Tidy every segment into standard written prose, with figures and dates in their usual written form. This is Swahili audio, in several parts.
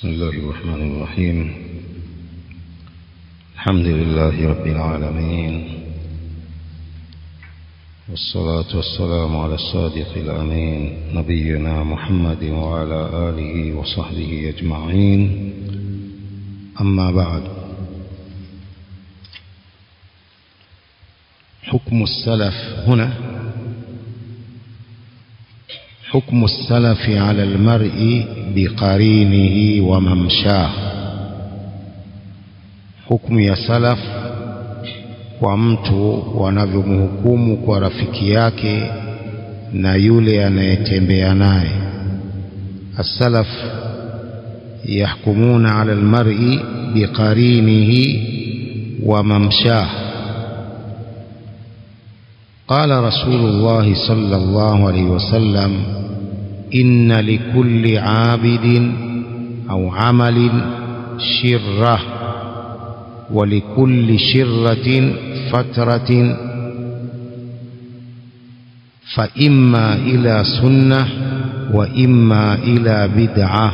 بسم الله الرحمن الرحيم. الحمد لله رب العالمين، والصلاة والسلام على الصادق الأمين نبينا محمد وعلى آله وصحبه أجمعين. أما بعد، حكم السلف هنا، حكم السلف على المرء بقرينه وممشاه. Hukumu ya salaf kwa mtu wanavyomhukumu kwa rafiki yake na yule anayetembea naye. As-salaf yahkumuna ala al-mar'i biqarinihi wa mamshah. Qala Rasulullah sallallahu alayhi wa sallam: إن لكل عابد أو عمل شرة، ولكل شرة فترة، فإما إلى سنة وإما إلى بدعة،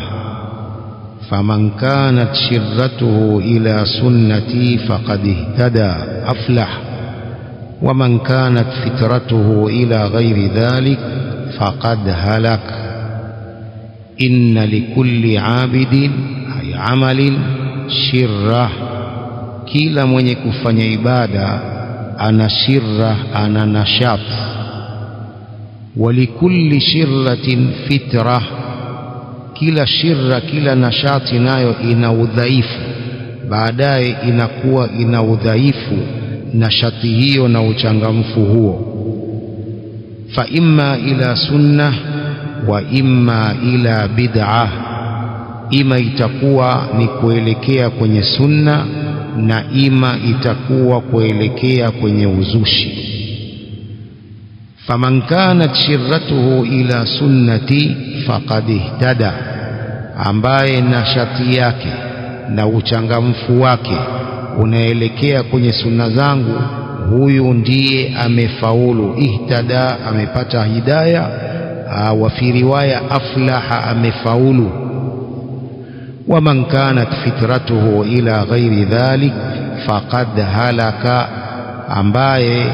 فمن كانت شرته إلى سنتي فقد اهتدى أفلح، ومن كانت فترته إلى غير ذلك فقد هلك. إن لكل عابد أي عمل شرة، kila mwenye kufanya ibada ana shirra, ana nashat. Walikulli shirratin fitra, kila shirra, kila nashati nayo ina udhaifu, baadaye inakuwa ina udhaifu nashati hiyo na uchangamfu huo. Fa imma ila sunnah wa imma ila bid'ah, ima itakuwa ni kuelekea kwenye sunna na ima itakuwa kuelekea kwenye uzushi. Faman kanat shirratuhu ila sunnati faqad ihtada, ambaye nashati yake na uchangamfu wake unaelekea kwenye sunna zangu, huyu ndiye amefaulu. Ihtada, amepata hidayah. Wa fi riwaya aflaha, amefaulu. Wa man kanat fitratuhu ila ghairi dhalik faqad halaka, ambaye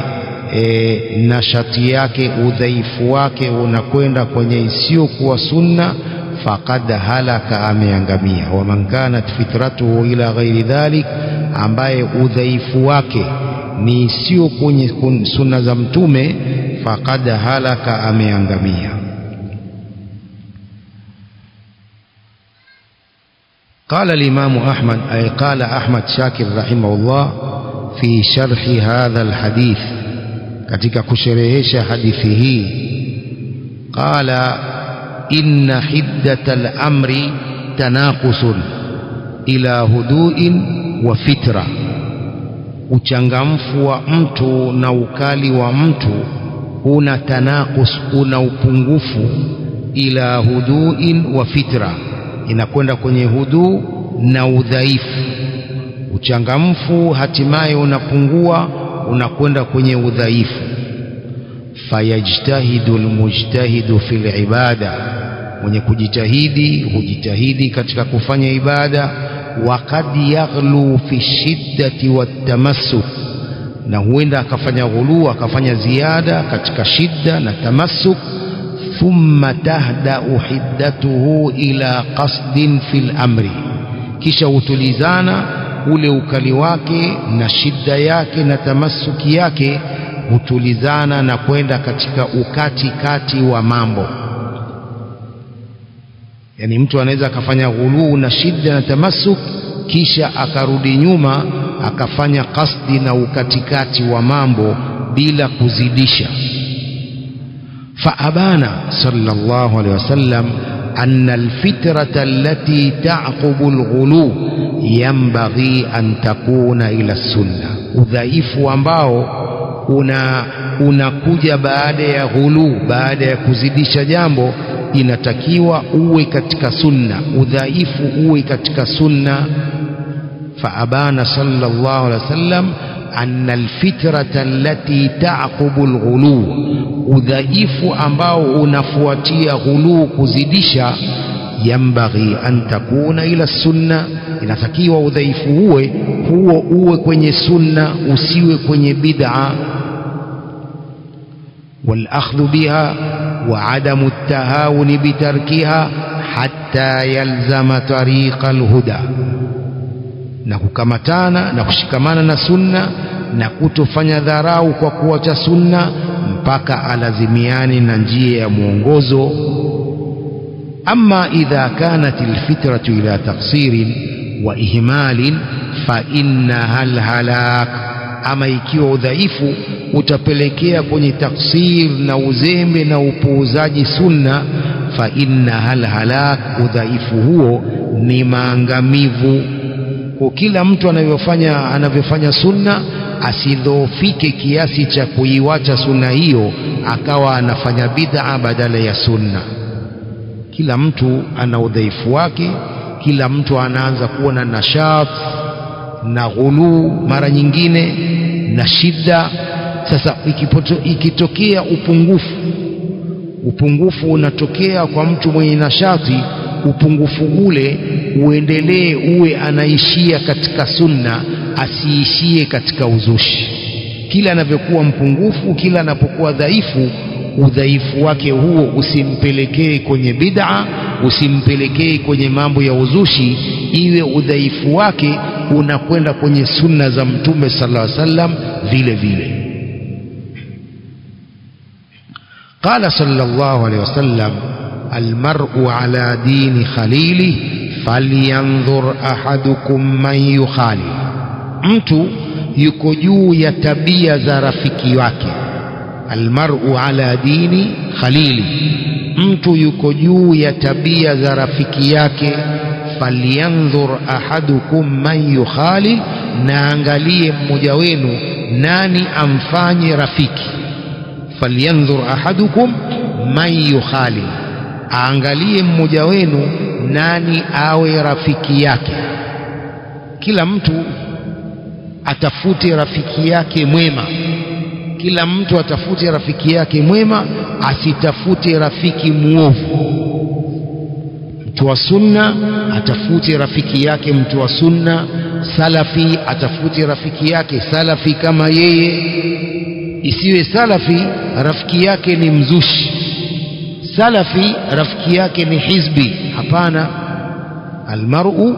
nashati yake, udhaifu wake unakwenda kwenye isiyokuwa sunna, faqad halaka, ameangamia. Wa man kanat fitratuhu ila ghairi dhalik, ambaye udhaifu wake ni sio kwenye sunna za mtume, faqad halaka, ameangamia. قال الإمام أحمد، أي قال أحمد شاكر رحمه الله في شرح هذا الحديث، katika kusherehesha hadithi hii. قال: إن حدة الأمر تناقص إلى هدوء وفترة. Uchangamfu wa mtu na ukali wa mtu una tanakus, una upungufu. Ila huduin wa fitra, inakwenda kwenye hudu na udhaifu. Uchangamfu hatimaye unapungua, unakwenda kwenye udhaifu. Fayajtahidu almujtahidu fil ibada, mwenye kujitahidi hujitahidi katika kufanya ibada. وقد يغلو في الشدة والتمسك، na huenda akafanya ghulu, akafanya ziada katika shidda na tamasuk. Thumma tahdau hiddatuhu ila qasdin fil amri, kisha hutulizana ule ukali wake na shidda yake na tamasuki yake, hutulizana na kwenda katika ukati kati wa mambo. Yani mtu anaweza akafanya ghuluu na shidda na tamasuk, kisha akarudi nyuma akafanya qasdi na ukatikati wa mambo bila kuzidisha. Fa abana sallallahu alaihi wasallam anna alfitrata allati ta'qubu alghulu yanbaghi an takuna ila sunna, udhaifu ambao unakuja baada ya ghulu, baada ya kuzidisha jambo, inatakiwa uwe katika sunna, udhaifu uwe katika sunna. Fa abana sallallahu alaihi wasallam anna alfitrata allati ta'qubu alghulu, udhaifu ambao unafuatia ghulu, kuzidisha, yambaghi an takuna ila sunna, inatakiwa udhaifu huo uwe kwenye sunna, usiwe kwenye bid'a. Wal akhdhu biha wa adamu at-tahawun bitarkiha hatta yalzama tariqa al-huda, na kukamatana na kushikamana na sunna na kutofanya dharau kwa kuacha sunna mpaka alazimiani na njia ya mwongozo. أما إذا كانت الفترة إلى تقصير وإهمال فإنها الهلاك. أما يكيو ضعيف وتبلكيا كوني تقصير نوزيم نوبوزاج سنة فإنها الهلاك، وضعيف هو نمانغميفو. وكلا mtu anavyofanya sunna asidhofike kiasi cha kuiwacha sunna hiyo akawa anafanya bid'a badala ya sunna. Kila mtu ana udhaifu wake, kila mtu anaanza kuwa na nashaf na ghuluu mara nyingine na shida. Sasa ikitokea upungufu unatokea kwa mtu mwenye nashati, upungufu ule uendelee, uwe anaishia katika sunna, asiishie katika uzushi. Kila anavyokuwa mpungufu, kila anapokuwa dhaifu, udhaifu wake huo usimpelekee kwenye bid'a, usimpelekee kwenye mambo ya uzushi, iwe udhaifu wake unakwenda kwenye sunna za Mtume sallallahu alaihi wasallam vile vile. Qala sallallahu alaihi wasallam almar'u ala dini khalili falyanzur ahadukum man yukhali, mtu yuko juu ya tabia za rafiki wake. Almar'u ala dini khalili, mtu yuko juu ya tabia za rafiki yake. Falyanzur ahadukum man yukhali, naangalie mmoja wenu nani amfanye rafiki. Falyanzur ahadukum man yukhali, aangalie mmoja wenu nani awe rafiki yake. Kila mtu atafute rafiki yake mwema, kila mtu atafute rafiki yake mwema, asitafute rafiki muovu. Mtu wa sunna atafute rafiki yake mtu wa sunna, salafi atafute rafiki yake salafi kama yeye. Isiwe salafi rafiki yake ni mzushi, salafi rafiki yake ni hizbi. Hapana. Almar'u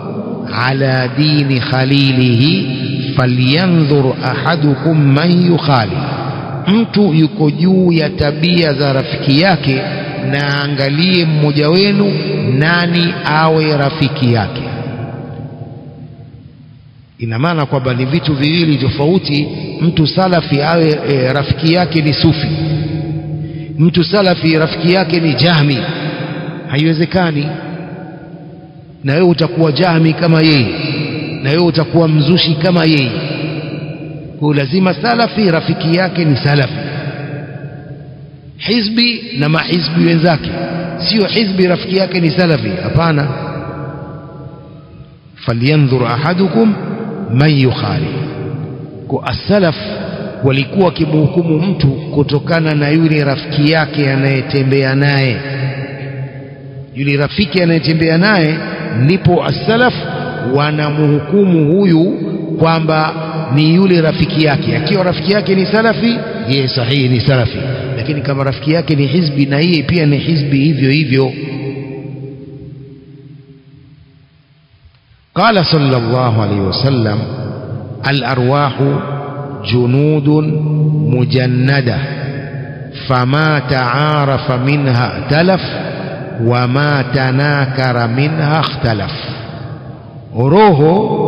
ala dini khalilihi falyanzur ahadukum man yukhali, mtu yuko juu ya tabia za rafiki yake, na angalie mmoja wenu nani awe rafiki yake. Ina maana kwamba ni vitu viwili tofauti. Mtu salafi awe rafiki yake ni sufi, mtu salafi rafiki yake ni jahmi, haiwezekani. Na wewe utakuwa jahmi kama yeye, na wewe utakuwa mzushi kama yeye. Kwa lazima salafi rafiki yake ni salafi, hizbi na mahizbi wenzake, sio hizbi rafiki yake ni salafi. Hapana. Falyanzur ahadukum man yukhali. Kwa as-salaf walikuwa kimhukumu mtu kutokana na yule rafiki yake anayetembea naye, yule rafiki anayetembea naye, ndipo as-salaf wanamhukumu huyu kwamba ni yule rafiki yake. Akiwa rafiki yake ni salafi, yeye sahihi ni salafi, lakini kama rafiki yake ni hizbi, na yeye pia ni hizbi hivyo hivyo. Qala sallallahu alayhi wasallam al-arwahu junudun mujannada fama ta'arafa minha talaf wa ma tanakara minha ikhtalaf, roho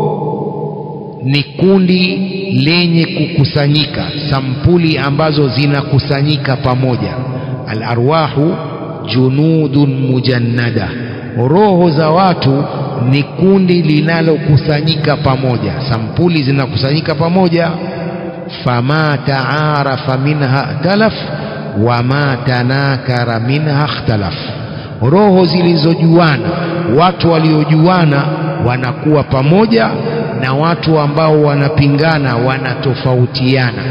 ni kundi lenye kukusanyika, sampuli ambazo zinakusanyika pamoja. Al-arwahu junudun mujannada, roho za watu ni kundi linalokusanyika pamoja, sampuli zinakusanyika pamoja. Fama ta'arafa minha talaf wa ma tanakara minha ikhtalaf, roho zilizojuana, watu waliojuana wanakuwa pamoja, na watu ambao wanapingana wanatofautiana.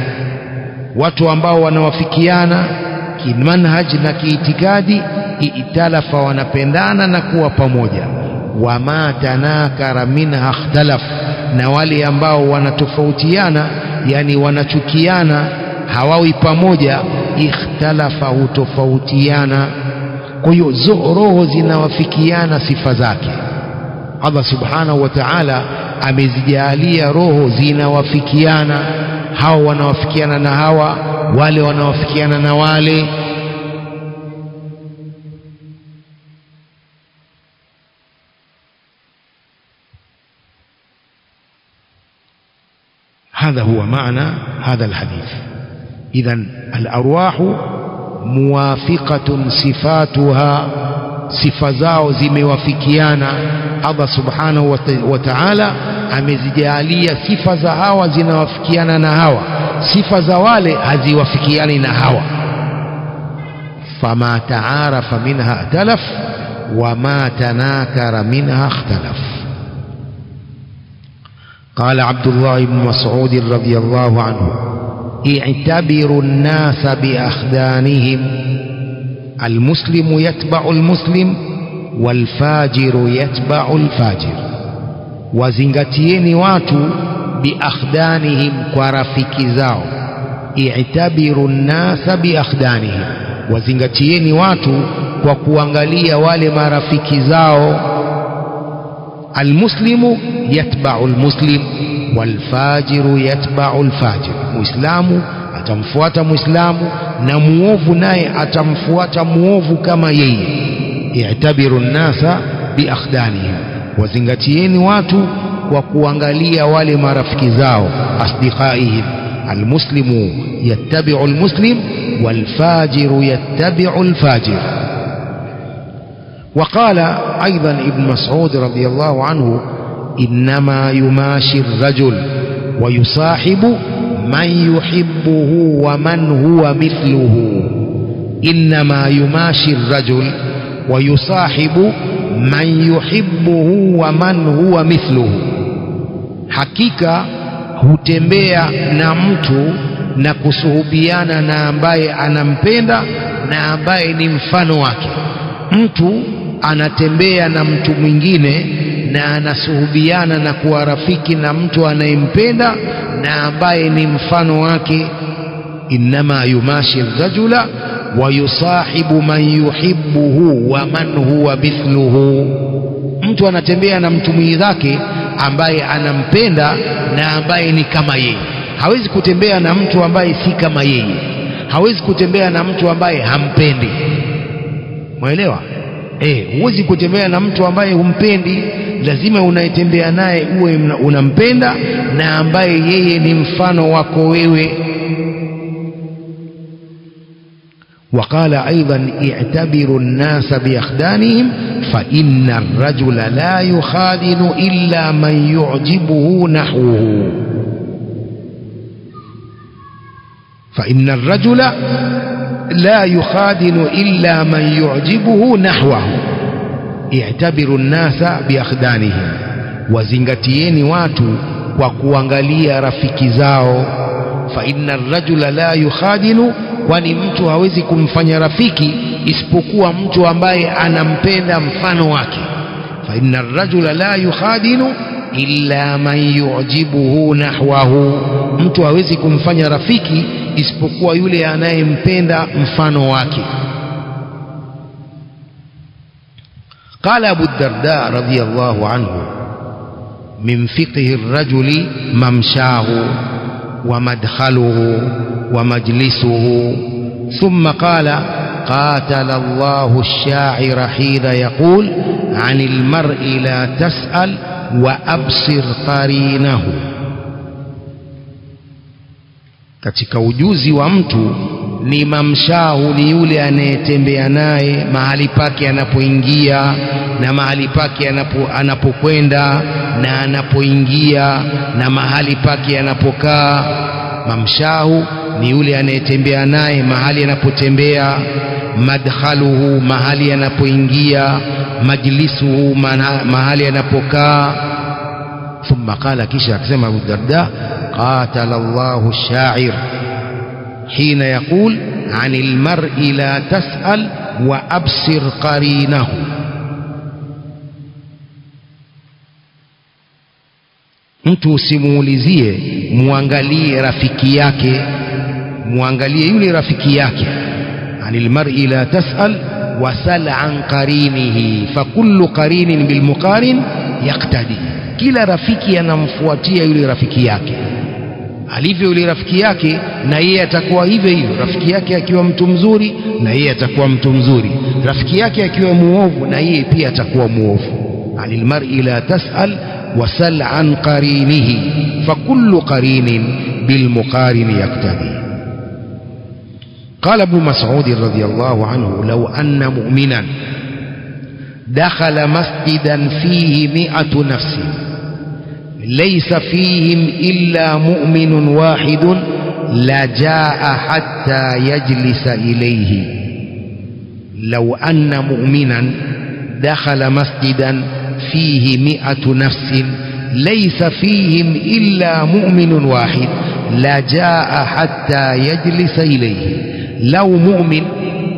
Watu ambao wanawafikiana kimanhaj na kiitikadi, italafa, wanapendana na kuwa pamoja. Wama tanakara minha ikhtalaf, na wale ambao wanatofautiana, yani wanachukiana, hawawi pamoja, ikhtalafa, hutofautiana. Kwa hiyo roho zinawafikiana sifa zake. Allah subhanahu wa ta'ala amezijalia roho zinawafikiana, hawa wanawafikiana na hawa, wale wanawafikiana na wale. هذا هو معنى هذا الحديث. إذن الأرواح موافقة صفاتها, صفزاو زموافكيانا. الله سبحانه وتعالى أمزجالية صفزاو زنوافكيانا نهوا, صفزاوالي هزيوافكيانا نهوا. فما تعارف منها ائتلف وما تناكر منها اختلف. قال عبد الله بن مسعود رضي الله عنه: اعتبروا الناس بأخدانهم. المسلم يتبع المسلم والفاجر يتبع الفاجر. وزنغتيني واتو بأخدانهم, كرفيك زاو. اعتبروا الناس بأخدانهم, وزنغتيني واتو وكوانغاليا والي مرفيك زاو. المسلم يتبع المسلم والفاجر يتبع الفاجر. مسلم atamfuata muislamu, na muovu naye atamfuata muovu kama yeye. I'tabiru an-nasa bi akhdanihim, wazingatieni watu kwa kuangalia wale marafiki zao, asdiqaihim. Almuslimu yattabi'u almuslim walfajiru yattabi'u alfajir. وقال أيضا ابن مسعود رضي الله عنه: إنما يماشي الرجل ويصاحب من يحبه ومن هو مثله. إنما يماشي الرجل ويصاحب من يحبه ومن هو مثله. حقيقة hutembea na mtu na kusuhubiana na ambaye anampenda na ambaye ni mfano wake. Mtu anatembea na mtu mwingine na anasuhubiana na kuwa rafiki na mtu anayempenda na ambaye ni mfano wake. Innama yumashi rajula wa yusahibu man yuhibbuhu wa man huwa mithluhu. Mtu anatembea na mtu mwenzake ambaye anampenda na ambaye ni kama yeye. Hawezi kutembea na mtu ambaye si kama yeye. Hawezi kutembea na mtu ambaye hampendi. Mwaelewa? Huwezi kutembea na mtu ambaye humpendi. Lazima unayetembea naye uwe unampenda na ambaye yeye ni mfano wako wewe. Wakala aidhan i'tabiru an-nasa bi akhdanihim fa inna ar-rajula la yukhadinu illa man yu'jibuhu nahwuhu. Fa inna ar-rajula لا يخادن إلا من يعجبه نحوه. اعتبروا الناس بأخدانهم, وزنغتيني واتو وكوانغاليا رفيكي زاو. فإن الرجل لا يخادن, واني mtu hawezi kumfanya rafiki isipokuwa mtu ambaye anampenda mfano wake. فإن الرجل لا يخادن إلا من يعجبه نحوه. mtu hawezi kumfanya rafiki isipokuwa yule anayempenda mfano wake. Qala Abu Darda radhiyallahu anhu: min fiqhi ar-rajuli mamshahu wa madkhaluhu wa majlisuhu. Thumma qala: qatala Allahu ash-sha'ira hina yaqul 'anil mar'i la tas'al wa absir qarinahu. Katika ujuzi wa mtu ni mamshahu, ni yule anayetembea naye mahali pake anapoingia na mahali pake anapokwenda na anapoingia na mahali pake anapokaa. Mamshahu ni yule anayetembea naye mahali anapotembea, madkhaluhu mahali anapoingia, majlisuhu mahali anapokaa. Thumma qala, kisha akasema Abu Darda: قاتل الله الشاعر حين يقول عن المرء لا تسأل وأبصر قرينه. Mtu usimuulizie, muangalie rafiki yake, muangalie yule rafiki yake. Anil mar'i la tas'al wasal an qarinihi fa kullu qarinin bil muqarin yaqtadi. Kila rafiki anamfuatia yule rafiki yake. Alivyo yule rafiki yake na yeye atakuwa hivyo hivyo. Rafiki yake akiwa mtu mzuri na yeye atakuwa mtu mzuri. Rafiki yake akiwa muovu na yeye pia atakuwa muovu. Anil mar'i la tas'al وسل عن قرينه فكل قرين بالمقارن يقتدي. قال ابن مسعود رضي الله عنه: لو أن مؤمنا دخل مسجدا فيه 100 نفس ليس فيهم إلا مؤمن واحد لجاء حتى يجلس إليه. لو أن مؤمنا دخل مسجدا فيه 100 نفس ليس فيهم إلا مؤمن واحد لجاء حتى يجلس إليه. لو مؤمن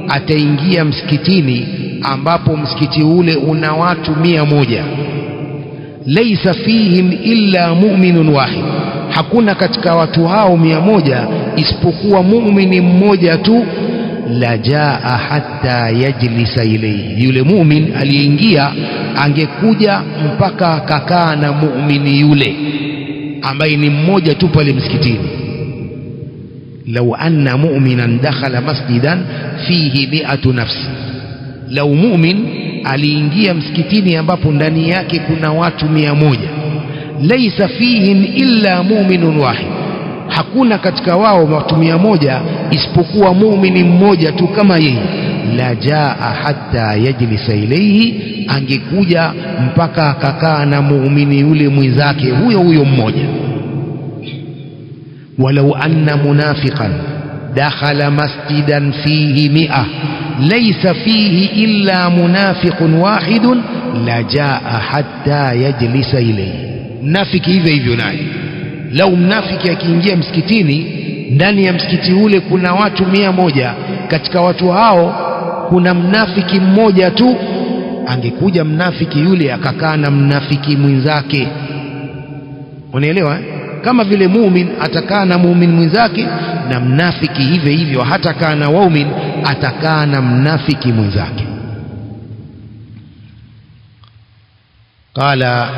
ataingia msikitini ambapo msikiti ule una watu 100 ليس فيهم إلا مؤمن واحد, hakuna katika watu hao 100 isipokuwa muumini mmoja tu. Lajaa hatta yajlisa ilayhi, yule muumini aliingia angekuja mpaka akakaa na muumini yule ambaye ni mmoja tu pale msikitini. Lau anna mu'minan dakhala masjidan fihi 100 nafsi, lau mu'min aliingia msikitini ambapo ndani yake kuna watu 100, laisa fihim illa mu'minun wahid, hakuna katika wao watu 100 isipokuwa muumini mmoja tu kama yeye. La jaa hatta yajlisa ilayhi, angekuja mpaka akakaa na muumini yule mwenzake huyo huyo mmoja. Walau anna munafiqan dakhala masjidan fihi 100 laysa fihi illa munafiqun wahidun la jaa hatta yajlisa ilayhi, mnafiki hivyo hivyo naye. Lau mnafiki akiingia msikitini, ndani ya msikiti ule kuna watu 100, katika watu hao kuna mnafiki mmoja tu, angekuja mnafiki yule akakaa na mnafiki mwenzake. Unaelewa? Kama vile muumini atakaa na muumini mwenzake, na mnafiki hivyo hivyo hatakaa na waumini, atakaa na mnafiki mwenzake. Qala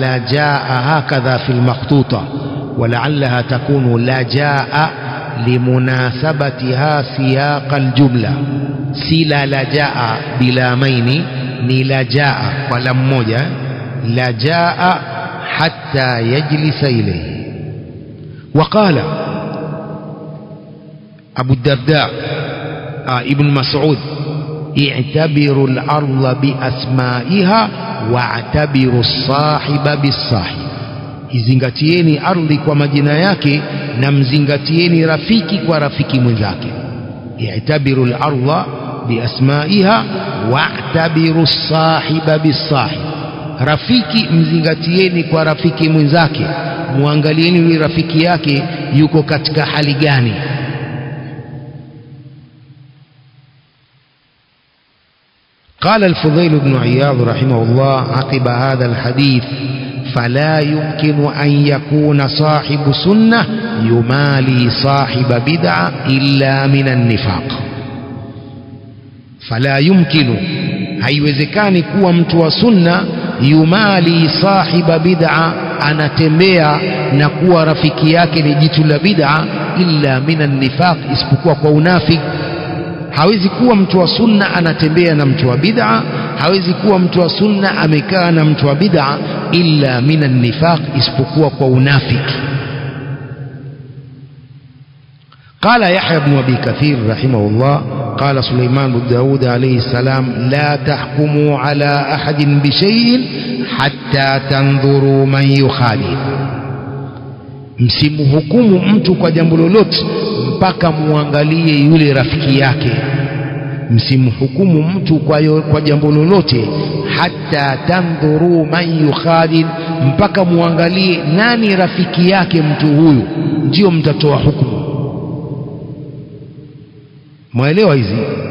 la jaa hakadha fil makhtuta wa la'allaha takunu la jaa limunasabatiha siyaq aljumla. Si la lajaa bila maini, ni lajaa kwa la mmoja. Lajaa hatta yajlisa ilayhi. Waqala Abu Darda Ibn Mas'ud: i'tabiru al-ardha biasmaiha wa'tabiru as-sahiba bis-sahib. Izingatieni ardhi kwa majina yake na mzingatieni rafiki kwa rafiki mwenzake. I'tabiru al-ardha biasmaiha wa'tabiru as-sahiba bis-sahib. Rafiki mzingatieni kwa rafiki mwenzake, muangalieni yule rafiki yake yuko katika hali gani. قال الفضيل بن عياض رحمه الله عقب هذا الحديث: فلا يمكن أن يكون صاحب سنة يمالي صاحب بدعة إلا من النفاق. فلا يمكن, haiwezekani kuwa mtu wa sunna yumali sahiba bid'a, anatembea na kuwa rafiki yake ni jitu la bid'a, illa minan nifaq, isipokuwa kwa unafiki. Hawezi kuwa mtu wa sunna anatembea na mtu wa bid'a, hawezi kuwa mtu wa sunna amekaa na mtu wa bid'a, illa minan nifaq, isipokuwa kwa unafiki. قال يحيى بن أبي كثير رحمه الله: قال سليمان بن داود عليه السلام: لا تحكموا على أحد بشيء حتى تنظروا من يخالف. msimhukumu mtu kwa jambo lolote mpaka muangalie yule rafiki yake. msimhukumu mtu kwa jambo lolote hatta tandhuru man yukhalid, mpaka muangalie nani rafiki yake mtu huyu, ndio mtatoa hukumu. mwelewa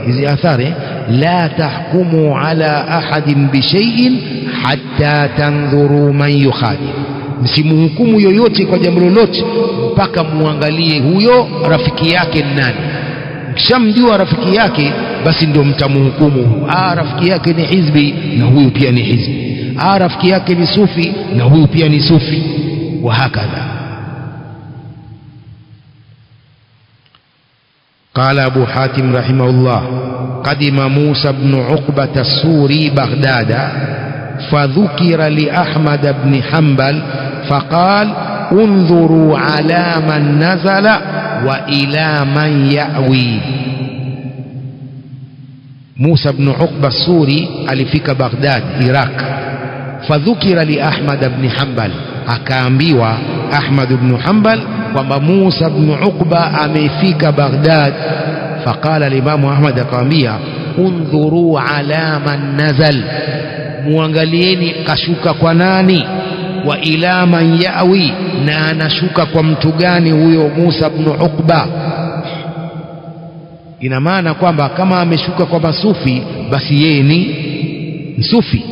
hizi athari. La tahkumu ala ahadin bishayin hatta tandhuru man yukhali, msimuhukumu yoyote kwa jambo lolote mpaka muangalie huyo rafiki yake nani. Mkishamjua rafiki yake basi ndio mtamuhukumu. Rafiki yake ni hizbi na huyu pia ni hizbi, rafiki yake ni sufi na huyu pia ni sufi, wa hakadha. قال أبو حاتم رحمه الله: قدم موسى بن عقبة السوري بغداد فذكر لأحمد بن حنبل فقال: انظروا على من نزل وإلى من يأوي. موسى بن عقبة السوري alifika بغداد Iraq. فذكر لأحمد بن حنبل, akaambiwa Ahmad ibn Hanbal kwamba Musa ibn Uqba amefika Baghdad. Faqala limamu Ahmad, akamwambia: undhuru ala man nazal, muangalieni kashuka kwa nani, wa ila man yawi, na anashuka kwa mtu gani huyo Musa ibn Uqba. Ina maana kwamba kama ameshuka kwa masufi basi yeye ni msufi,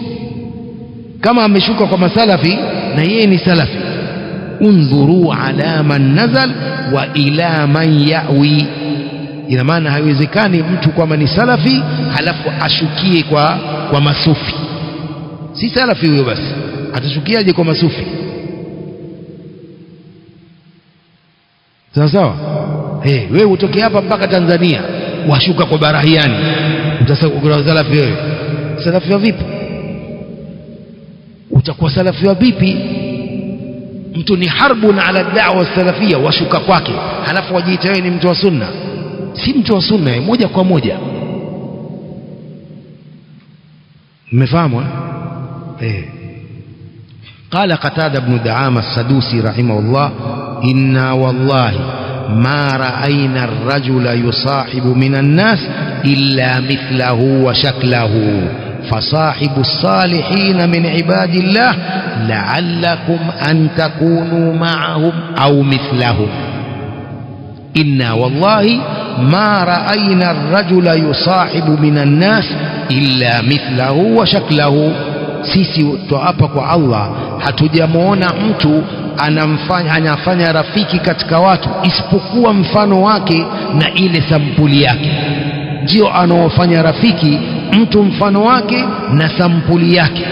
kama ameshuka kwa masalafi na yeye ni salafi. Unzuru ala man nazal wa ila man yawi, ina maana haiwezekani mtu kwamba ni salafi halafu ashukie kwa masufi. Si salafi huyo, basi atashukiaje kwa masufi? Sawa sawa. Wewe utoke hapa mpaka Tanzania washuka kwa Barahiani, utasema salafi wewe? Salafi wa vipi? Utakuwa salafi wa vipi? Mtu ni harbun ala da'wa salafia, washuka kwake, halafu wajiita wewe ni mtu wa sunna. Si mtu wa sunna moja kwa moja. Mmefahamu Qala Qatada ibn Da'ama as-Sadusi rahimahullah: inna wallahi ma ra'ayna ar-rajula yusahibu minan nas illa mithlahu wa shaklahu فصاحب الصالحين من عباد الله لعلكم أن تكونوا معهم أو مثلهم. إنا والله ما رأينا الرجل يصاحب من الناس إلا مثله وشكله. سيسي توأبك الله hatujamuona mtu anafanya rafiki katika watu isipokuwa mfano wake na ile sampuli yake, ndio anaofanya rafiki mtu mfano wake na sampuli yake.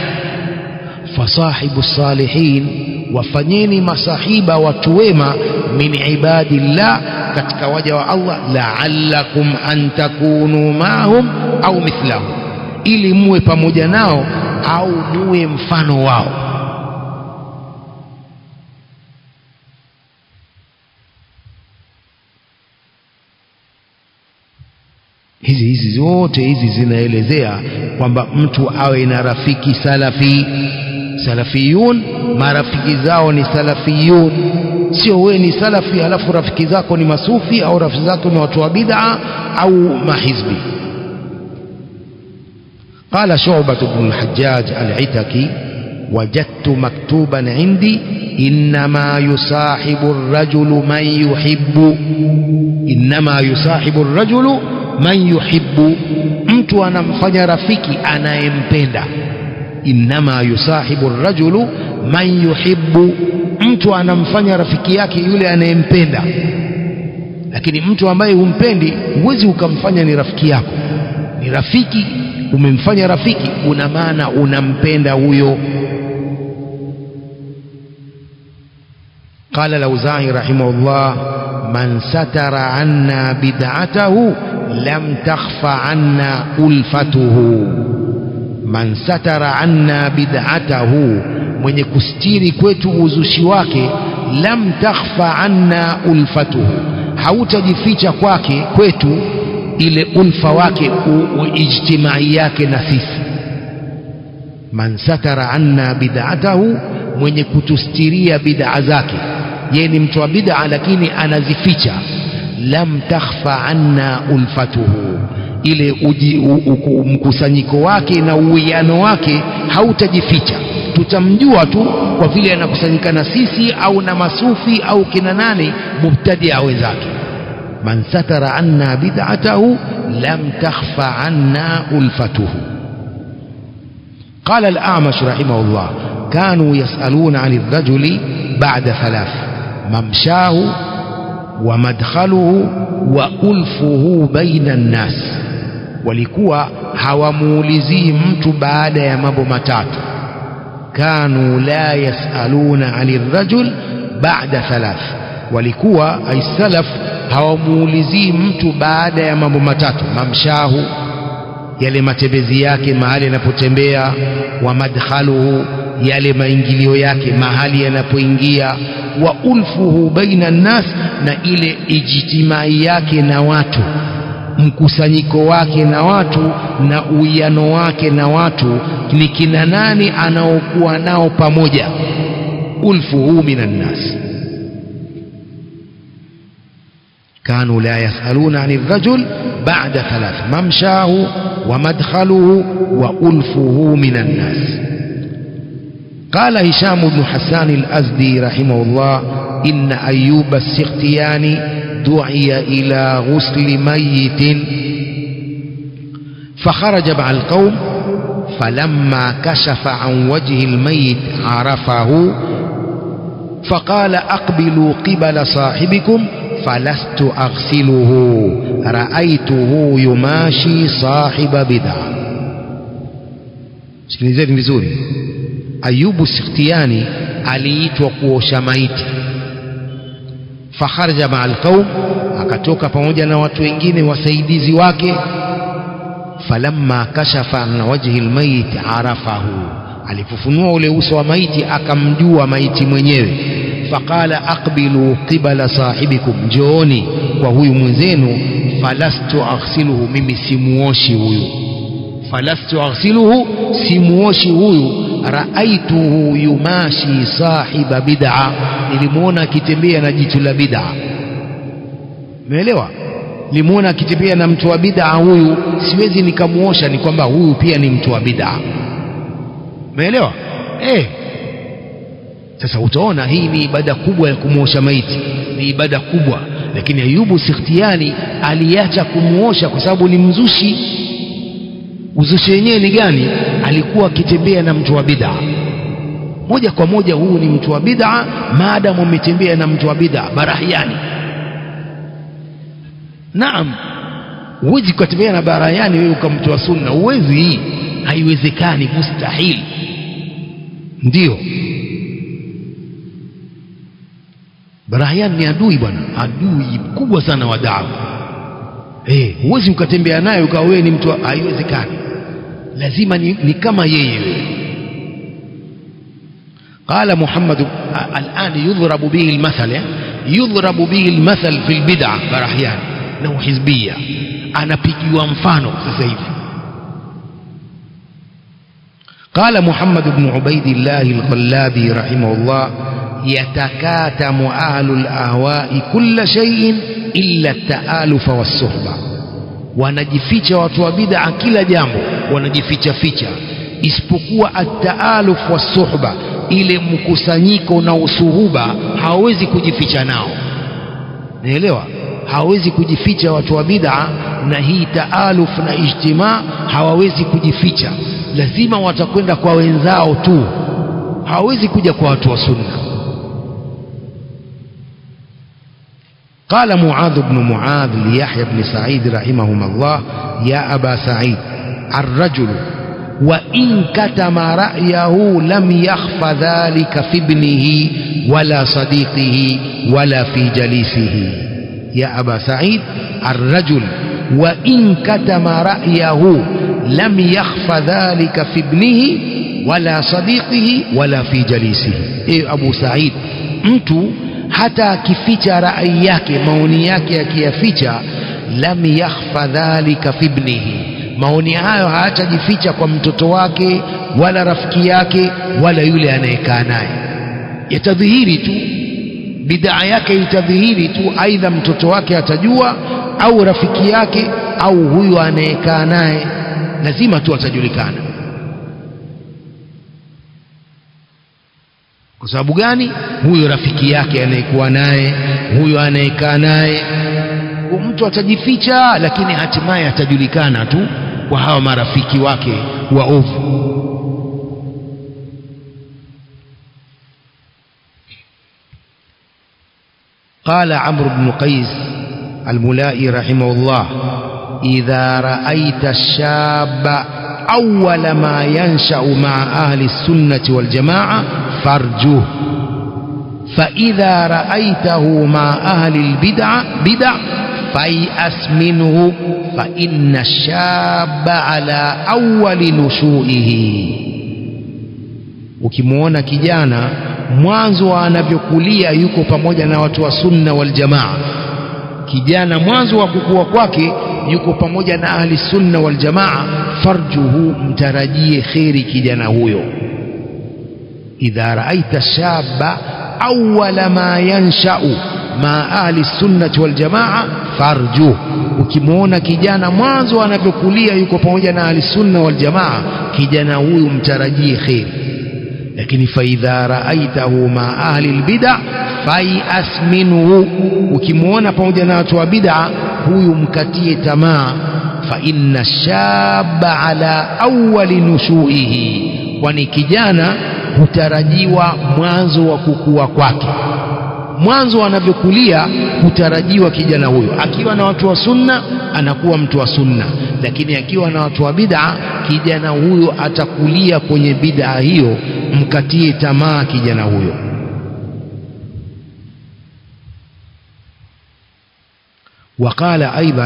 Fasahibu salihin, wafanyeni masahiba watu wema, min ibadillah, katika waja wa Allah, la'allakum an takunu ma'hum au mithlahum, ili muwe pamoja nao au muwe mfano wao. Hizi zote hizi zinaelezea kwamba mtu awe na rafiki salafi. Salafiyun, marafiki zao ni salafiyun. Sio wewe ni salafi alafu rafiki zako ni masufi au rafiki zako ni watu wa bid'a au mahizbi. Qala Shu'bah ibn al-Hajjaj al-Itaki: wajadtu maktuban indi innama yusahibu ar-rajulu man yuhibbu. Innama yusahibu ar-rajulu man yuhibbu, mtu anamfanya rafiki anayempenda. Innama yusahibu ar-rajulu man yuhibbu, mtu anamfanya rafiki yake yule anayempenda. Lakini mtu ambaye humpendi huwezi ukamfanya ni rafiki yako. Ni rafiki, umemfanya rafiki, una maana unampenda huyo. Qala Lauzai rahimahullah: man satara anna bid'atahu لم تخف عنا ألفته. من ستر عنا بدعته, من يكستير كويتو أزوشي واكي, لم تخف عنا ألفته, حوتا جفيتا كواكي كويتو إلي ألف واكي واجتماعياك نسيس. من ستر عنا بدعته, من يكتستيريا بدعزاكي, يعني متوا بدع لكن أنا زفيتا, lam takhfa anna ulfatuhu, ile mkusanyiko wake na uwiano wake hautajificha. Tutamjua tu kwa vile anakusanyika na sisi au na masufi au kina nani mubtadia wenzake. Man satara anna bid'atahu لم تخف عنا ألفته. قال الأعمش رحمه الله: كانوا يسألون عن الرجل بعد ثلاث: ممشاه ومدخله وألفه بين الناس. walikuwa hawamuulizii mtu baada ya mambo matatu. Kanu la yasaluna alirrajul baada thalath, walikuwa aisalaf hawamuulizii mtu baada ya mambo matatu: mamshahu, yale matembezi yake mahali anapotembea; wa madkhaluhu, yale maingilio yake mahali yanapoingia; wa ulfuhu baina nas, na ile ijtimai yake na watu, mkusanyiko wake na watu, na uwiano wake na watu, ni kina nani anaokuwa nao pamoja. Ulfuhu minan nas. Kanu la yasaluna ani rajul baada thalath: mamshahu wa madkhaluhu wa ulfuhu minan nas. Qala Hisham ibn Hassan al-Azdi rahimahullah: inna Ayyub as-Sikhtiyani دعي إلى غسل ميت فخرج مع القوم، فلما كشف عن وجه الميت عرفه فقال: أقبلوا قبل صاحبكم فلست أغسله، رأيته يماشي صاحب بدعة. سكنزين vizuri. Ayubu As-Sikhtiyani aliitwa kuosha maiti. Fakharaja maa alqaum, akatoka pamoja na watu wengine wasaidizi wake. Falamma kashafa an wajhi almayit arafahu, alipofunua ule uso wa maiti akamjua maiti mwenyewe. Faqala: aqbilu qibala sahibikum, njooni kwa huyu mwenzenu. Falastu aghsiluhu, mimi simuoshi huyu. Falastu aghsiluhu, simuoshi huyu. Raaituhu yumashi sahiba bid'a, nilimuona akitembea na jitu la bid'a. Umeelewa? Nilimuona akitembea na mtu wa bid'a huyu, siwezi nikamuosha, ni kwamba huyu pia ni mtu wa bid'a. Umeelewa? Sasa utaona hii ni ibada kubwa ya kumuosha maiti, ni ibada kubwa. Lakini Ayubu Sikhtiyani aliacha kumuosha kwa sababu ni mzushi. Uzushi wenyewe ni gani? Alikuwa akitembea na mtu wa bid'a. Moja kwa moja huu ni mtu wa bid'a, maadamu umetembea na mtu wa bid'a barahiani. Naam, huwezi kutembea na barahiani wewe ukamtoa sunna, huwezi, haiwezekani, mustahil. Ndio. Barahiani ni adui bwana, adui mkubwa sana wa da'wa. Huwezi ukatembea naye ukawa wewe ni mtu, haiwezekani. Lazima ni kama yeye. Qala Muhammad al-an yudhrabu bihi al-mathal, yudhrabu bihi al-mathal fi al-bid'ah barahyan na hizbiyya, anapigiwa mfano sasa hivi. Qala Muhammad ibn Ubaydillah al-Qallabi rahimahullah: yatakatamu ahlu al-ahwa'i kull shay'in illa at-ta'aluf was-suhba, wanajificha watu wa bid'a kila jambo, wanajificha ficha isipokuwa at-ta'aluf was-suhba, ile mkusanyiko na usuhuba, hawezi kujificha nao. Naelewa? Hawezi kujificha watu wa bid'a, na hii ta'aluf na ijtimaa hawawezi kujificha, lazima watakwenda kwa wenzao tu, hawezi kuja kwa watu wa sunna. قال معاذ بن معاذ ليحيى بن سعيد رحمهما الله: يا أبا سعيد، الرجل وإن كتم رأيه لم يخف ذلك في ابنه ولا صديقه ولا في جليسه. يا أبا سعيد، الرجل وإن كتم رأيه لم يخف ذلك في ابنه ولا صديقه ولا في جليسه. أبو سعيد، أنتو hata akificha rai yake, maoni yake akiyaficha, lam yakhfa dhalika fi ibnihi, maoni hayo hatajificha kwa mtoto wake wala rafiki yake wala yule anayekaa naye, yatadhihiri tu bid'a yake, itadhihiri tu, aidha mtoto wake atajua au rafiki yake au huyu anayekaa naye, lazima tu atajulikana. Kwa sababu gani? Huyo rafiki yake anayekuwa naye, huyo anayekaa naye, Mungu mtu atajificha, lakini hatimaye atajulikana tu kwa hawa marafiki wake waovu. قال عمرو بن قيس الملائي رحمه الله: إذا رأيت الشاب أول ما ينشأ مع أهل السنة والجماعة فارجوه، فإذا رأيته مع أهل البدع فيأس منه، فإن الشاب على أول نشوئه. وكمونا كجانا mwanzo anavyokulia yuko pamoja na watu wa sunna wal jamaa. Kijana mwanzo wa kukua kwake yuko pamoja na ahli sunna wal jamaa, farjuhu, mtarajie kheri kijana huyo. Idha raaita shaba awwala ma yansha'u ma ahli sunna wal jamaa farjuhu, ukimwona kijana mwanzo anavyokulia yuko pamoja na ahli sunna wal jamaa, kijana huyo mtarajie kheri. Lakini faidha raaitahu ma ahli albid'a fayas minhu, ukimuona pamoja na watu wa bid'a huyu mkatie tamaa. Fa inna shaba ala awwali nushuihi, kwani kijana hutarajiwa mwanzo wa kukua kwake, mwanzo anavyokulia hutarajiwa kijana huyo. Akiwa na watu wa sunna anakuwa mtu wa sunna, lakini akiwa na watu wa bid'a kijana huyo atakulia kwenye bid'a hiyo, mkatie tamaa kijana huyo. وقال أيضا: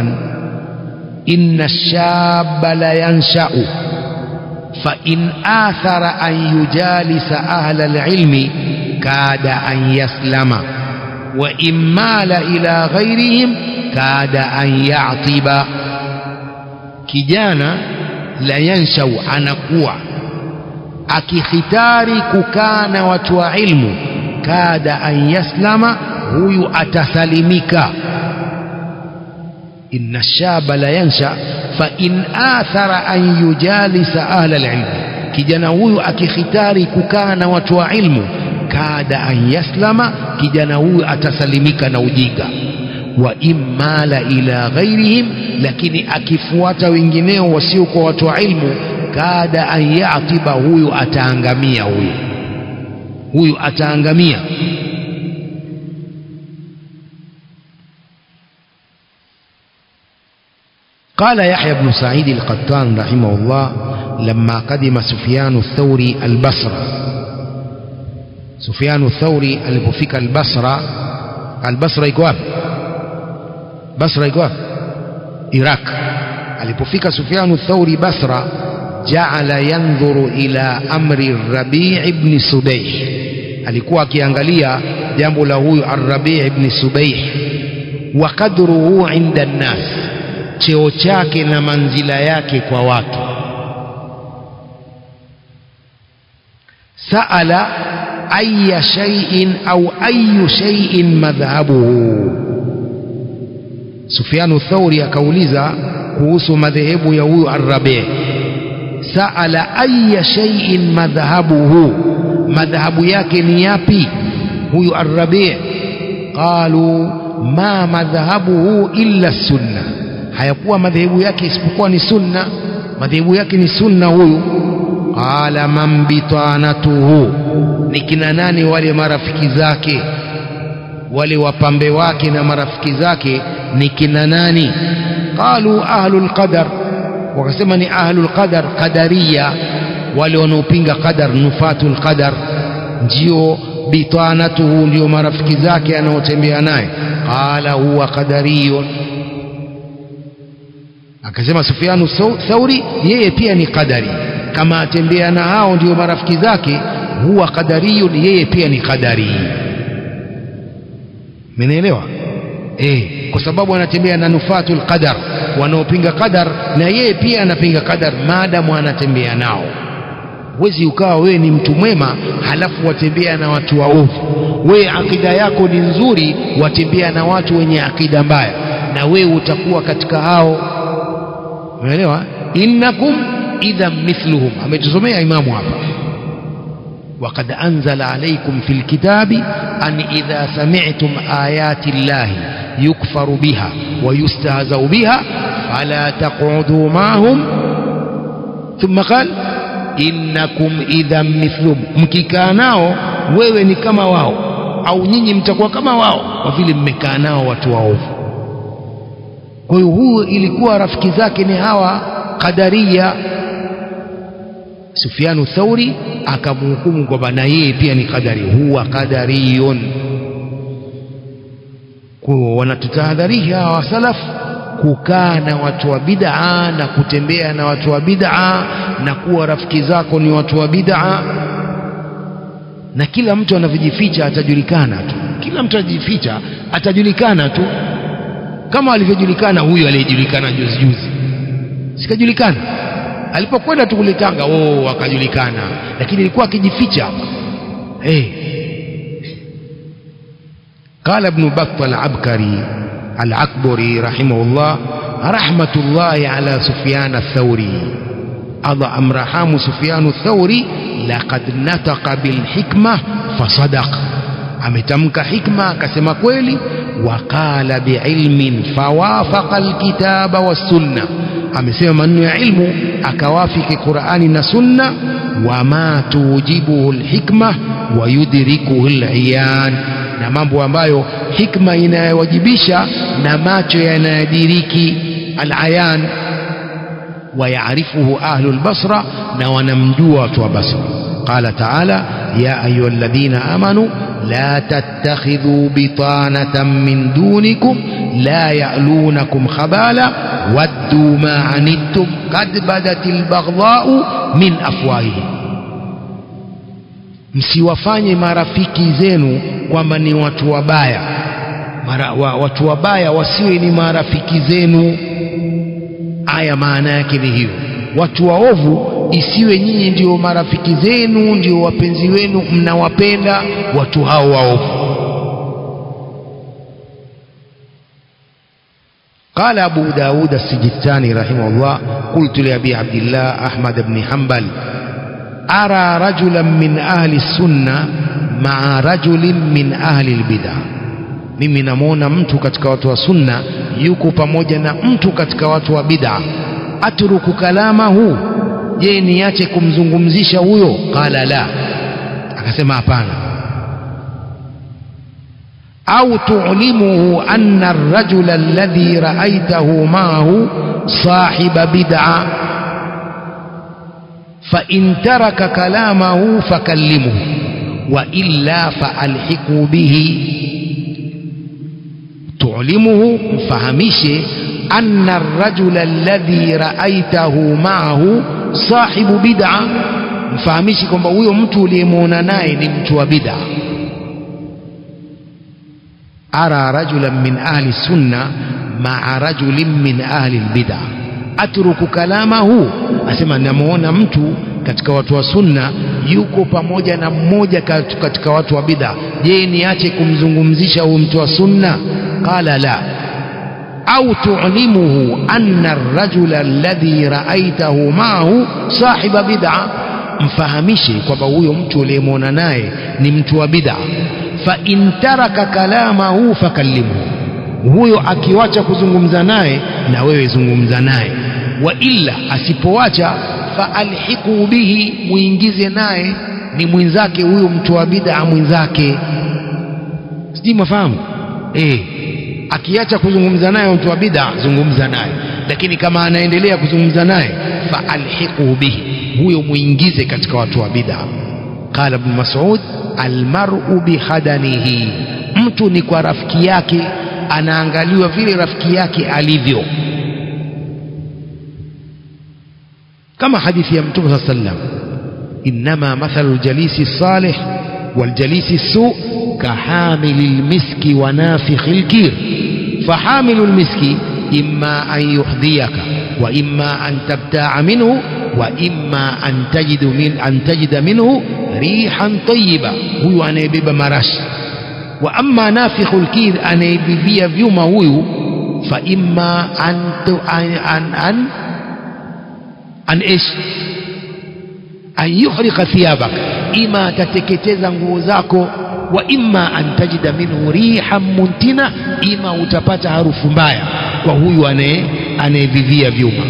إن الشاب لا ينشأ فإن آثر أن يجالس أهل العلم كاد أن يسلم، وإن مال إلى غيرهم كاد أن يعطب. kijana la yanshau anakuwa akihitari kukaa na watu wa ilmu, kada an yaslama, huyu atasalimika. Inna shaba la yansha fa in athara an yujalisa ahla alilm, kijana huyu akihitari kukaa na watu wa ilmu, kada an yaslama, kijana huyu atasalimika na ujinga. Wa imala ila ghairihim, lakini akifuata wengineo wasio kwa watu wa ilmu, kada an ya'tiba, huyu ataangamia. Huyu ataangamia. قال يحيى بن سعيد القطان رحمه الله: لما قدم سفيان الثوري البصرة، سفيان الثوري alipofika al-Basra. Al-Basra iko wapi? Basra iko wapi? Iraq. Alipofika Sufyan al-Thawri Basra, ja'ala yanzuru ila amri Rabi' ibn Subayh, alikuwa akiangalia jambo la huyu Rabi' ibn Subayh. Wa qadruhu 'inda an-nas, cheo chake na manzila yake kwa watu. Sa'ala ayya shay'in au ayyu shay'in madhhabuhu, Sufyan al-Thawri akauliza kuhusu madhehebu ya huyu Ar-Rabi'. Saala ayya shay'in madhhabuhu, madhhabu yake ni yapi huyu Ar-Rabi'? Qalu ma madhhabuhu illa sunna, hayakuwa madhehebu yake isipokuwa ni sunna. Madhehebu yake ni sunna huyu. Qala man bitanatuhu, ni kina nani wale marafiki zake, wale wapambe wake na marafiki zake ni kina nani? Qalu ahlul qadar, wakasema ni ahlul qadar, qadariya, wale wanaopinga qadar, nufatul qadar, ndio bitanatuhu, ndio marafiki zake anaotembea naye. Qala huwa qadariyun, akasema Sufyanu Thauri yeye pia ni qadari, kama atembea na hao ndio marafiki zake, huwa qadariyun, yeye pia ni qadari. Mnaelewa? Kwa sababu anatembea na nufatul qadar, wanaopinga qadar, na yeye pia anapinga qadar maadamu anatembea nao. Huwezi ukawa wewe ni mtu mwema halafu watembea na watu waovu. Wewe akida yako ni nzuri, watembea na watu wenye akida mbaya, na wewe utakuwa katika hao. Unaelewa? Innakum idha mithluhum, ametusomea imamu hapa. وقد أنزل عليكم في الكتاب أن إذا سمعتم آيات الله يكفر بها ويستهزأ بها فلا تقعدوا معهم. ثم قال إنكم إذا مثلهم، مkikaa nao wewe ni kama wao au nyinyi mtakuwa kama wao kwa vile mmekaa nao watu waovu. Kwa hiyo huo ilikuwa rafiki zake ni hawa Qadariya. Sufyanu Thauri akamhukumu kwamba na yeye pia ni Qadari, huwa qadariyun. Kwa wanatutahadharisha hawa salaf kukaa na watu wa bid'a na kutembea na watu wa bid'a na kuwa rafiki zako ni watu wa bid'a, na kila mtu anavyojificha atajulikana tu, kila mtu anajificha atajulikana tu, kama alivyojulikana huyo aliyejulikana juzi sikajulikana alipokwenda tu kule Tanga, wao akajulikana, lakini ilikuwa akijificha hapa. Qala Ibn Battal al-Abkari al-Akbari rahimahullah rahmatullahi ala Sufyan al-Thawri, Allah amrahamu Sufyan al-Thawri, laqad nataqa bil hikma fasadaq, ametamka hikma akasema kweli, waqala bi ilmin fawafaqa al-kitaba was-sunnah, amesema maneno ya ilmu akawafiki Qur'ani na sunna, wa ma tujibuhu al-hikma wa yudrikuhu al-iyan, na mambo ambayo hikma inayowajibisha na macho yanadiriki al-ayan, ويعرفه أهل البصرة ونمجوة وبصرة. قال تعالى يا أيها الذين آمنوا لا تتخذوا بطانة من دونكم لا يألونكم خبالا ودوا ما عنتم قد بدت البغضاء من أفواههم. msiwafanye marafiki zenu kwamba ni watu wabaya, watu wabaya wasiwe ni marafiki zenu. Aya maana yake ni hiyo, watu waovu isiwe nyinyi ndio marafiki zenu, ndio wapenzi wenu, mnawapenda watu hao waovu. قال أبو داود السجستاني رحمه الله قلت لأبي عبد الله أحمد بن حنبل أرى رجلا من أهل السنة مع رجل من أهل البدع, mimi namuona mtu katika watu wa sunna yuko pamoja na mtu katika watu wa bid'a, atruku kalama huu, je niache kumzungumzisha huyo? Qala la, akasema hapana. Au tu'limuhu anna ar-rajula alladhi ra'aytahu ma'ahu sahiba bid'a fa in taraka kalamahu fakallimuhu wa illa fa'alhiqu bihi. تعلمه فهمشه أن الرجل الذي رأيته معه صاحب بدعة, فهمشه كم بقوله متو لموناناين متو بدعة. أرى رجلا من أهل السنة مع رجل من أهل البدعة أترك كلامه, أسمع نمونا متو katika watu wa sunna yuko pamoja na mmoja katika watu wa bid'a, je niache kumzungumzisha huyu mtu wa sunna? Qala la. Au tu'limuhu anna ar-rajula alladhi ra'aytahu ma'ahu sahiba bid'a, mfahamishe kwamba huyo mtu uliyemwona naye ni mtu wa bid'a. Fa in taraka kalamahu fakallimu, huyo akiwacha kuzungumza naye na wewe zungumza naye, wa illa asipowacha faalhiqu bihi, muingize naye, ni mwenzake huyo mtu wa bid'a mwenzake. Sijui mfahamu? Akiacha kuzungumza naye mtu wa bid'a zungumza naye, lakini kama anaendelea kuzungumza naye faalhiqu bihi, huyo muingize katika watu wa bid'a. Qala Ibn Mas'ud almar'u bi hadanihi, mtu ni kwa rafiki yake anaangaliwa vile rafiki yake alivyo, كما حديث يا محمد صلى الله عليه وسلم إنما مثل الجليس الصالح والجليس السوء كحامل المسك ونافخ الكير, فحامل المسك إما أن يحذيك وإما أن تبتاع منه وإما أن تجد منه ريحا طيبة, هو أنيبب مرش, وأما نافخ الكير أنيبب يوم هو فإما أن يحرق ثيابك, إما تتكتز nguo zako وإما أن تجد منه ريحا منتنة, إما utapata harufu mbaya kwa huyu anayevivia vyuma.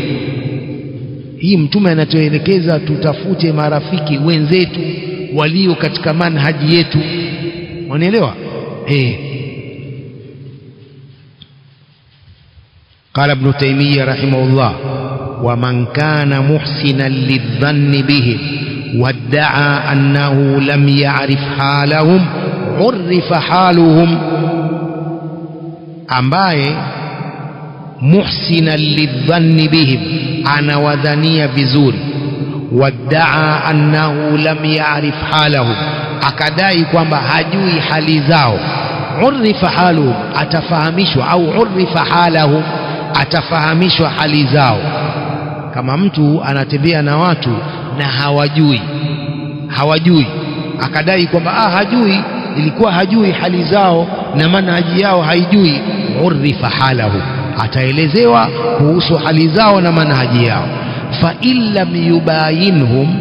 Hii mtume anatuelekeza tutafute marafiki wenzetu walio katika manhaji yetu, unaelewa eh. قال ابن تيمية رحمه الله: ومن كان محسنا للظن به وادعى أنه لم يعرف حالهم عرف حالهم, ambaye muhsinan lidhanni bihim, anawadhania vizuri, wadda'a annahu lam ya'rif halahum, akadai kwamba hajui hali zao, urrifa haluhum, atafahamishwa au urrifa halahum, atafahamishwa hali zao. Kama mtu anatembea na watu na hawajui, akadai kwamba hajui, ilikuwa hajui hali zao na manhaji yao haijui, urrifa halahu, ataelezewa kuhusu hali zao na manhaji yao. Fa illam yubayinhum,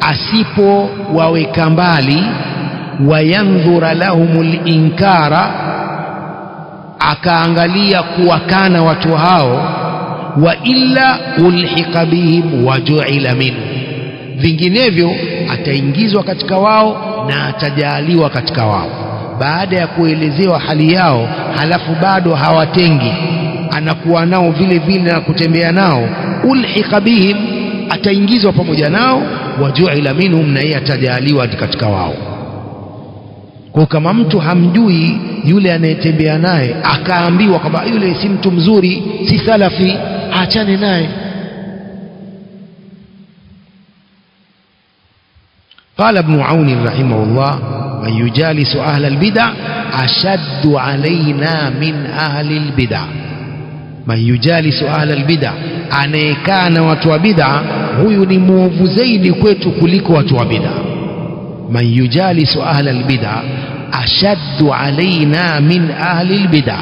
asipo waweka mbali, wayandhura lahumul inkara, akaangalia kuwakana watu hao, wa illa ulhiqa bihim wa ju'ila minhu, vinginevyo ataingizwa katika wao na atajaliwa katika wao. Baada ya kuelezewa hali yao, halafu bado hawatengi, anakuwa nao vile vile na kutembea nao, ulhiqa bihim, ataingizwa pamoja nao, waju'ila minhum, na yeye atajaliwa katika wao. Kwa kama mtu hamjui yule anayetembea naye, akaambiwa kwamba yule si mtu mzuri, si salafi, achane naye. قال ابن عون رحمه الله: من يجالس أهل البدع أشد علينا من أهل البدع. من يجالس أهل البدع, أنيكان وتوبدع, هو ينموف زيد كويت كلك وتوبدع. من يجالس أهل البدع أشد علينا من أهل البدع,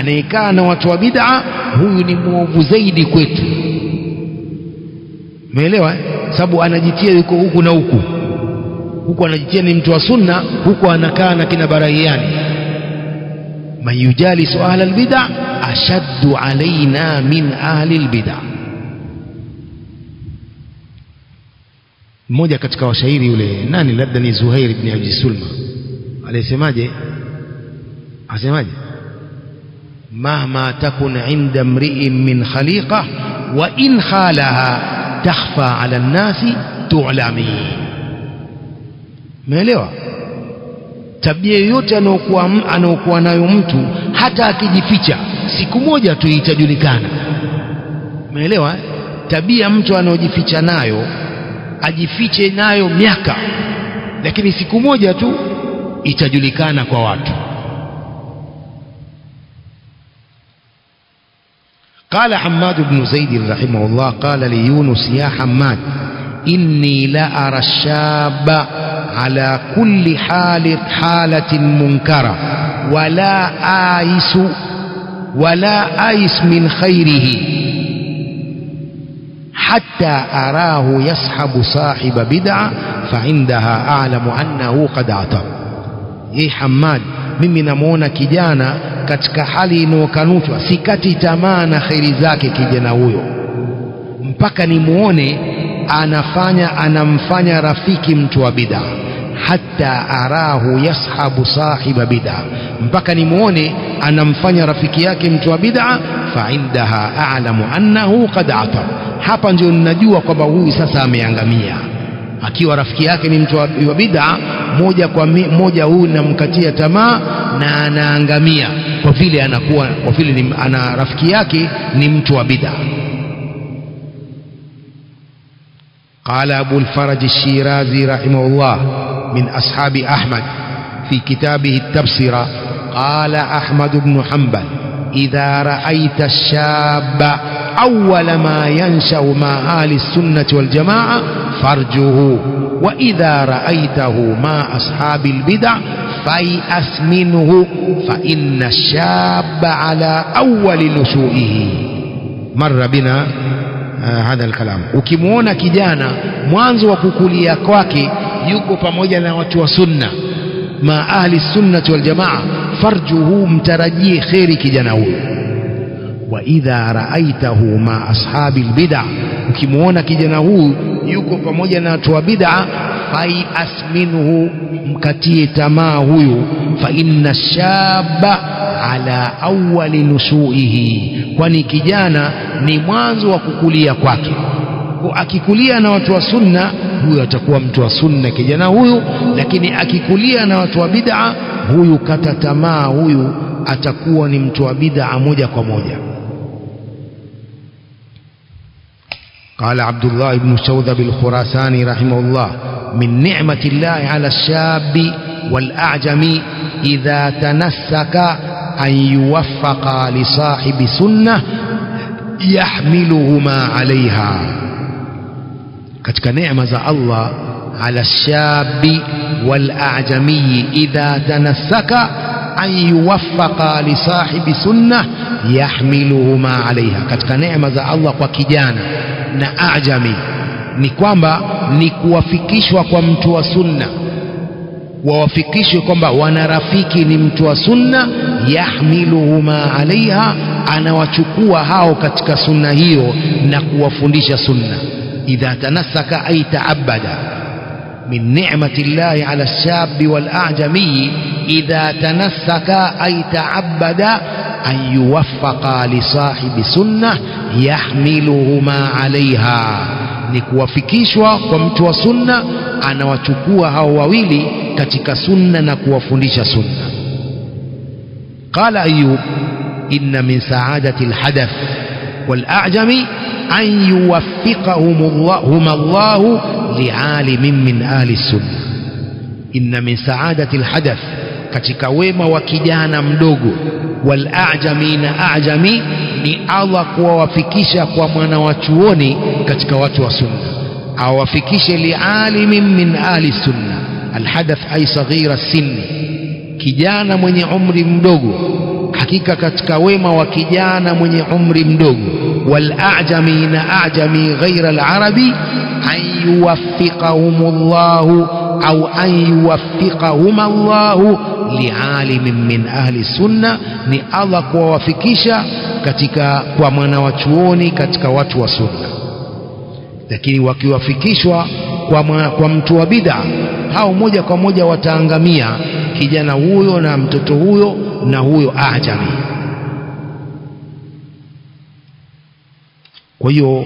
أنيكان وتوبدع, هو ينموف زيد كويت. ميلوا سبوا أنا جتيه كوكو نوكو, huku anajitia ni mtu wa sunna, huku anakaa na kina barahiani. Man yujalisu ahla albid'a ashaddu alaina min ahli albid'a. Mmoja katika washairi yule nani, labda ni Zuhair ibn Abi Sulma, asemaje mahma takun inda mri'in min khaliqa wa in khalaha takhfa ala an-nasi tu'lami. Umeelewa? Tabia yote anayokuwa nayo mtu, hata akijificha, siku moja tu itajulikana. Umeelewa? Tabia mtu anayojificha nayo, ajifiche nayo miaka, lakini siku moja tu itajulikana kwa watu. Qala Hammad ibn Zaid rahimahullah, qala li Yunus: ya Hammad, inni la ara shaba على كل حالة منكرة ولا آيس من خيره حتى أراه يصحب صاحب بدعة فعندها أعلم أنه قد عطى. يا حماد, mimi namuona kijana katika hali inokanutwa, sikati tamaa na khairi zake kijana huyo mpaka nimuone anamfanya rafiki mtu wa bid'a, hatta arahu yashabu sahiba bid'a, mpaka nimuone anamfanya rafiki yake mtu wa bid'a, fa indaha a'lamu annahu qad ata, hapa ndio ninajua kwamba huyu sasa ameangamia. Akiwa rafiki yake ni mtu wa bid'a, moja kwa moja huyu namkatia tamaa na anaangamia kwa vile anakuwa, kwa vile ana rafiki yake ni mtu wa bid'a. قال أبو الفرج الشيرازي رحمه الله من أصحاب أحمد في كتابه التبصرة: قال أحمد بن حنبل: إذا رأيت الشاب أول ما ينشأ مع أهل السنة والجماعة فارجه, وإذا رأيته مع أصحاب البدع فيأس منه, فإن الشاب على أول نشوئه. مر بنا هذا الكلام. Ukimuona kijana mwanzo wa kukulia kwake yuko pamoja na watu wa sunna, مع أهل السنة والجماعة فرجه mtarajie kheri kijana huyu. Wa idha raaitahu ma ashabi albid'a, ukimuona kijana huyu yuko pamoja na watu wa bid'a, fai asminhu, mkatie tamaa huyu. Fa inna shaba ala awali nusuihi, kwani kijana ni mwanzo wa kukulia kwake. Akikulia na watu wa sunna, huyu atakuwa mtu wa sunna kijana huyu, lakini akikulia na watu wa bid'a, huyu kata tamaa, huyu atakuwa ni mtu wa bid'a moja kwa moja. قال عبد الله بن سوذب الخراساني رحمه الله: من نعمة الله على الشاب والأعجم إذا تنسك أن يوفق لصاحب سنة يحملهما عليها. katika neema za Allah ala shabi wal a'jami idha tanassaka an yuwaffaqa li sahibi sunnah yahmiluhuma alaiha, katika neema za Allah kwa kijana na a'jami ni kwamba ni kuwafikishwa kwa mtu wa sunna, wawafikishwe kwamba wanarafiki ni mtu wa sunna. Yahmiluhuma alaiha, anawachukua hao katika sunna hiyo na kuwafundisha sunna. إذا تنسك أي تعبد. من نعمة الله على الشاب والأعجمي إذا تنسك أي تعبد أن يوفق لصاحب سنة يحملهما عليها, نكوفكيشوا ومتوا سنة أنا وتكوا هواويلي كتك سنة نكوفنديش سنة. قال أيوب: إن من سعادة الحدث والأعجمي أن يوفقهما الله لعالم من آل السنة. إن من سعادة الحدث, katika wema wa kijana mdogo, والأعجمي na أعجمي, ni Allah kuwafikisha kwa mwanawachuoni katika watu wa sunna, awafikishe lialimin min ahli sunna. Alhadath ay saghira sinni, kijana mwenye umri mdogo. Hakika katika wema wa kijana mwenye umri mdogo والأعجمي نأعجمي غير العربي أن يوفقهم الله أو أن يوفقهما الله لعالم من أهل السنة, نألا كوافكيشا كتك ومنا وتووني كتك وتو سنة. لكن wakiwafikishwa kwa mtu wa bid'a, hao moja kwa moja wataangamia, kijana huyo na mtoto huyo na huyo a'jami. Kwa hiyo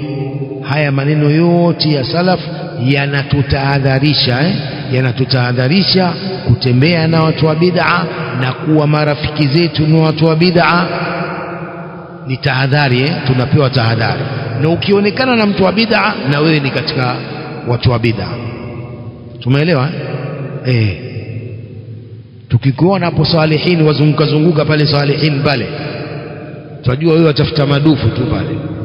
haya maneno yote ya salaf yanatutahadharisha yanatutahadharisha kutembea na watu wa bid'a na kuwa marafiki zetu na watu wa bid'a. Ni tahadhari, tunapewa tahadhari. Na ukionekana na mtu wa bid'a, na wewe ni katika watu wa bid'a. Tumeelewa tukikuona hapo salihin, wazunguka zunguka pale salihin pale, tunajua wewe utafuta madufu tu pale.